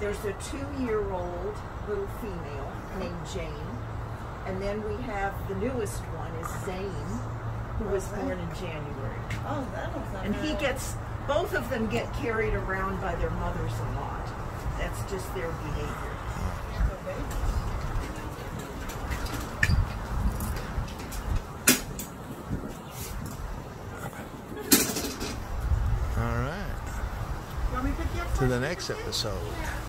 There's a 2-year-old little female named Jane, and then we have the newest one is Zane, who was born in January. Oh, that was nice. And he gets, both of them get carried around by their mothers a lot. That's just their behavior. All right. To the next episode.